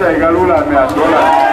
Igalula me adola.